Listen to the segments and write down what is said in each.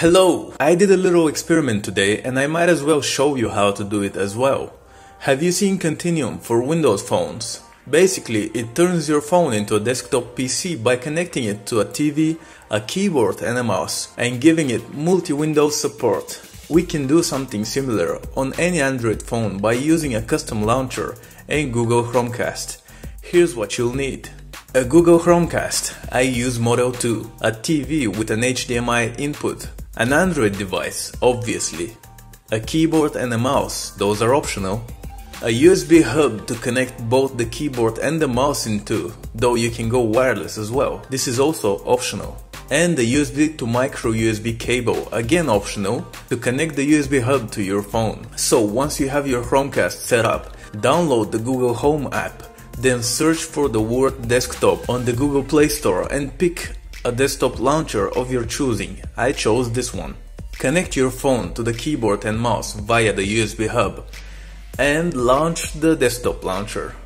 Hello! I did a little experiment today and I might as well show you how to do it as well. Have you seen Continuum for Windows phones? Basically, it turns your phone into a desktop PC by connecting it to a TV, a keyboard and a mouse and giving it multi-window support. We can do something similar on any Android phone by using a custom launcher and Google Chromecast. Here's what you'll need. A Google Chromecast. I use Model 2. A TV with an HDMI input. An Android device, obviously. A keyboard and a mouse, those are optional. A USB hub to connect both the keyboard and the mouse into, though you can go wireless as well, this is also optional. And a USB to micro USB cable, again optional, to connect the USB hub to your phone. So once you have your Chromecast set up, download the Google Home app, then search for the word desktop on the Google Play Store and pick a desktop launcher of your choosing. I chose this one. Connect your phone to the keyboard and mouse via the USB hub and launch the desktop launcher.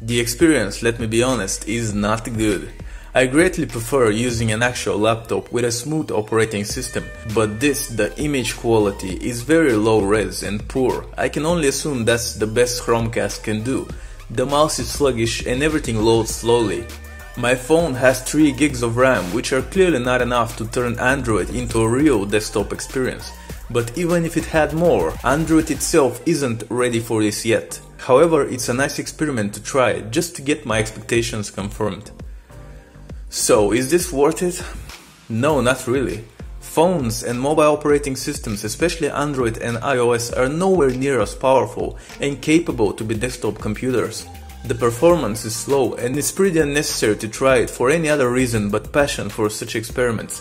The experience, let me be honest, is not good. I greatly prefer using an actual laptop with a smooth operating system, but the image quality is very low res and poor. I can only assume that's the best Chromecast can do. The mouse is sluggish and everything loads slowly. My phone has 3 gigs of RAM, which are clearly not enough to turn Android into a real desktop experience. But even if it had more, Android itself isn't ready for this yet. However, it's a nice experiment to try, just to get my expectations confirmed. So, is this worth it? No, not really. Phones and mobile operating systems, especially Android and iOS, are nowhere near as powerful and capable to be desktop computers. The performance is slow and it's pretty unnecessary to try it for any other reason but passion for such experiments.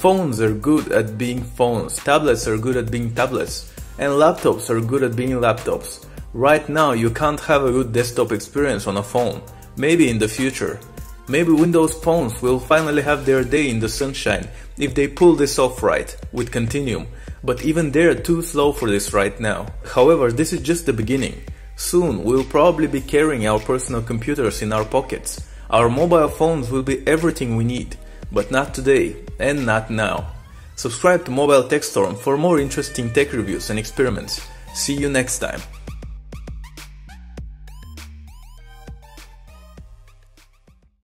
Phones are good at being phones, tablets are good at being tablets, and laptops are good at being laptops. Right now you can't have a good desktop experience on a phone. Maybe in the future. Maybe Windows phones will finally have their day in the sunshine if they pull this off right with Continuum, but even they're too slow for this right now. However, this is just the beginning. Soon we'll probably be carrying our personal computers in our pockets. Our mobile phones will be everything we need, but not today and not now. Subscribe to Mobile Tech Storm for more interesting tech reviews and experiments. See you next time.